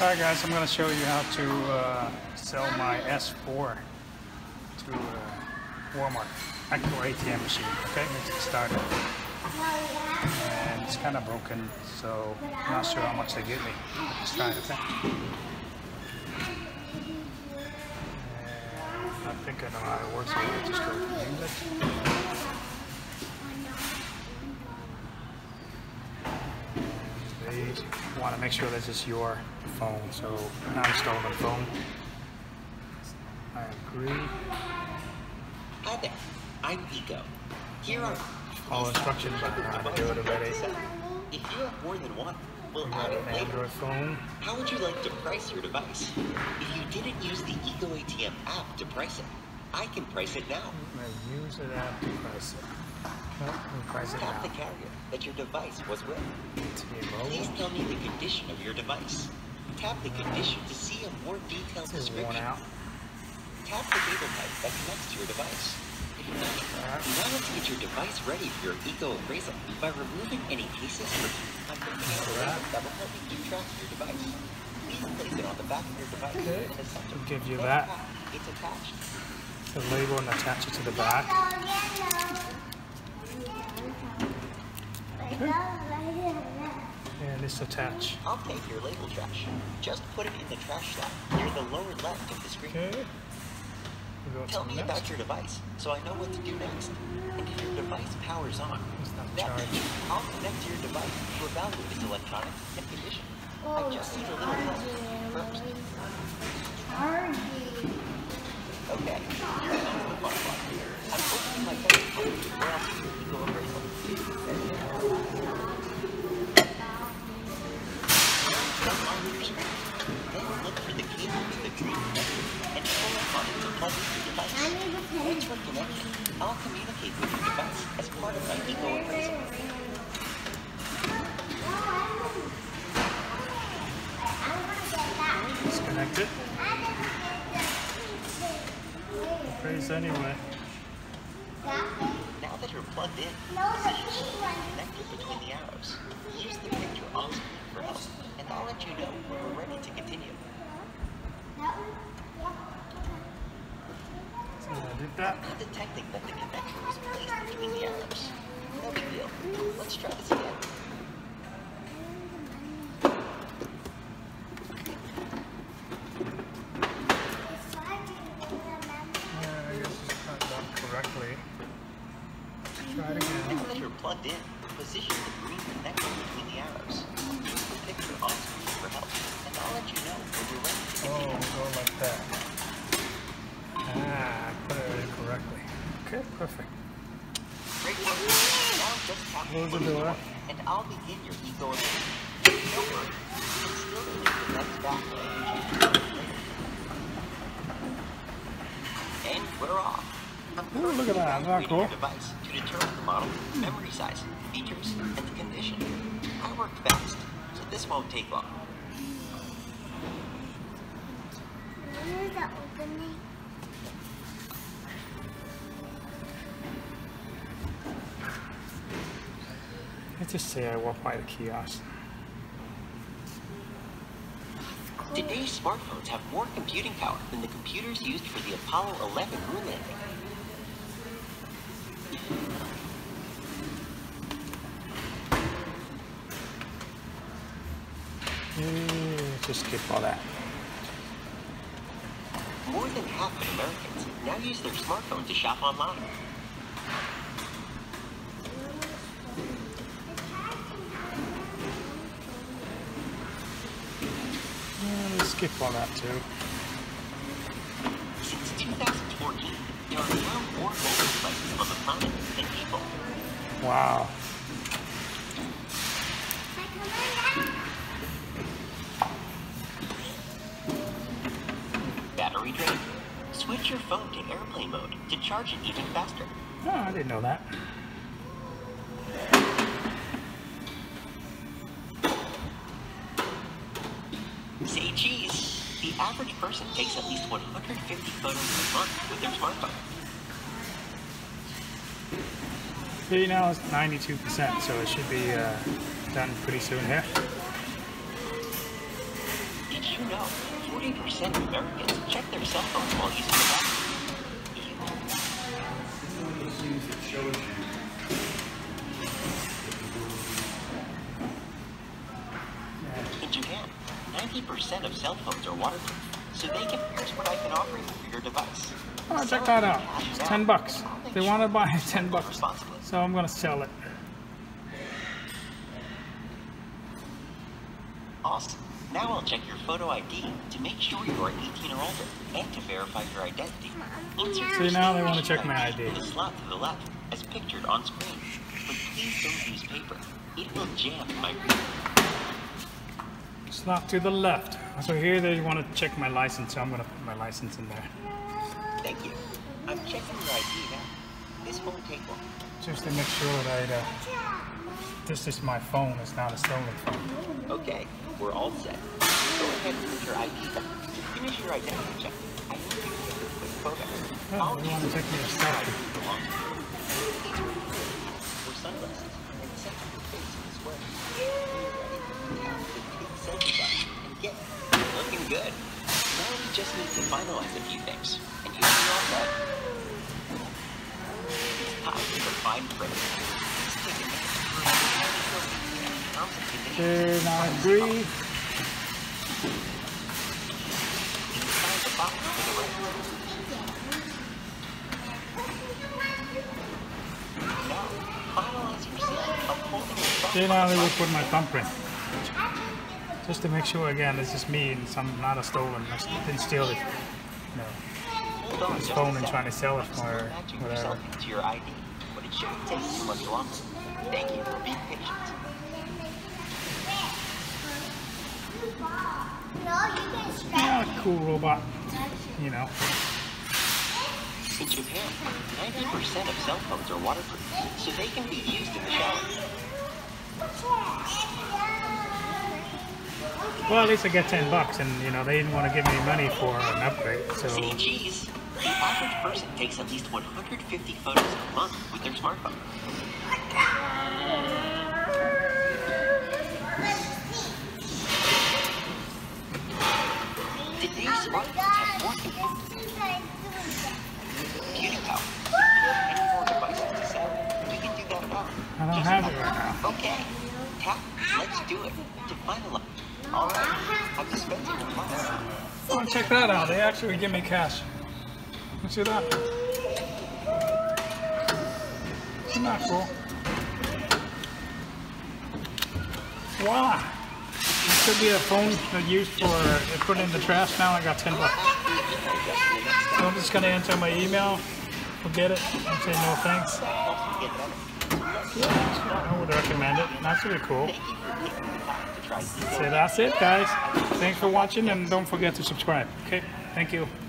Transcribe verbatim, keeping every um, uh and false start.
All right, guys, I'm going to show you how to uh, sell my S four to uh, Walmart, ecoA T M machine. Okay, let's get started. And it's kind of broken, so I'm not sure how much they give me. Let's try it, okay? And I think I know how it works, so we'll just go to English. You want to make sure this is your phone, so not a stolen phone. I agree. Hi there, I'm Eco. Here are all instructions on how to do it already. If you have more than one, we'll we add an Android phone. How would you like to price your device? If you didn't use the ecoA T M app to price it, I can price it now. I use an app to price it. Tap the carrier that your device was with. Please tell me the condition of your device. Tap the condition to see a more detailed description. Tap the cable type that connects to your device. If not, now let's get your device ready for your eco appraisal by removing any cases or that will help you keep track of your device. Please place it on the back of your device. Okay. In the center. We'll give you then that. It's attached. The label and attach it to the back. Okay. And it's attached. I'll take your label trash. Just put it in the trash slot near the lower left of the screen. Okay. We'll Tell me next. about your device so I know what to do next. And if your device powers on, that means I'll connect to your device to evaluate its electronics and condition. Oh, I just see the little left first. Okay. I'm opening my phone where I'll see the eco appraisal. I'll communicate with your device as part of my eco appraisal. Disconnect it. Appraise anyway. Now that you're plugged in, see the connector between the arrows. Use the picture on screen for help, and I'll let you know when we're ready to continue. I'm not detecting that the connector was placed between the arrows. No big deal. Let's try this again. Yeah, I guess it's not done correctly. Let's try it again. Now that you're plugged in, position the green connector between the arrows. Use the picture on screen for help, and I'll let you know when you're ready to continue. Oh, we'll go like that. Ah, I put it in correctly. Okay, perfect. Great work. Now just tap the door, and I'll begin your eco appraisal. No worries, you can still delete the next back. And we're off. Ooh, look at that. That's cool. Your device to determine the model, memory size, features, and the condition. I worked fast, so this won't take long. Where's the opening? Let's just say I walk by the kiosk. Today's smartphones have more computing power than the computers used for the Apollo eleven moon landing. Mm, just skip all that. More than half of Americans now use their smartphone to shop online. Skip on that too. Since two thousand fourteen, there are now more mobile devices on the planet than people. Wow. Battery drain. Switch your phone to airplane mode to charge it even faster. Oh, I didn't know that. Say cheese. The average person takes at least one hundred fifty photos a month with their smartphone. Here now it's ninety-two percent, so it should be uh, done pretty soon here. Did you you know forty percent of Americans check their cell phones while using the bathroom? This is one of those things that shows you that the world is. In Japan, ninety percent of cell phones are waterproof, so they can, here's what I can offer you for your device. Oh, check that out. It's ten bucks. They want to buy it, ten bucks. So I'm going to sell it. Awesome. Now I'll check your photo I D to make sure you are eighteen or older and to verify your identity. See, now they want to check my I D. The slot to the left, as pictured on screen. But please don't use paper. It will jam my reader. Slot to the left. So here they want to check my license, so I'm going to put my license in there. Thank you. I'm checking your I D now. This won't take long. Just to make sure that I, uh, this is my phone, it's not a stolen phone. Okay, we're all set. Go ahead and put your I D back. To finish your identity check, I need you to take a quick photo. Oh, we want to check your I D belongs to you. Or sunglasses, and set your face in this way. Tap the pink selfie button and get it. Looking good. Now we just need to finalize a few things. And you'll be all set. It's time for fine print. Let's take a minute. Can I agree? Inside the box to the right. Now, finalize your seal of holding the box. Then I will put my thumbprint. Just to make sure again, this is me and some not a stolen. I didn't steal it. No. His phone and trying to sell it for whatever. To your I D, but it shouldn't take too much longer. Thank you for being patient. Not a cool robot, you know. In Japan, ninety percent of cell phones are waterproof, so they can be used in the shower. Well, at least I get ten bucks, and you know they didn't want to give me money for an upgrade. So. See, geez, the average person takes at least one hundred fifty photos a month with their smartphone. Today's smartphones have more computing power. Any more devices to sell? We can do that now. I don't have it right now. Okay. Tap, let's do it. To finalize. Alright, I've dispensed your money. Oh, check that out. They actually give me cash. Let's do that. Isn't that cool? Wow, this could be a phone that used for uh, put in the trash now. I got ten bucks. So I'm just gonna enter my email, forget it, and say no thanks. Yeah, I would recommend it. That's really cool. So that's it, guys. Thanks for watching, and don't forget to subscribe. Okay, thank you.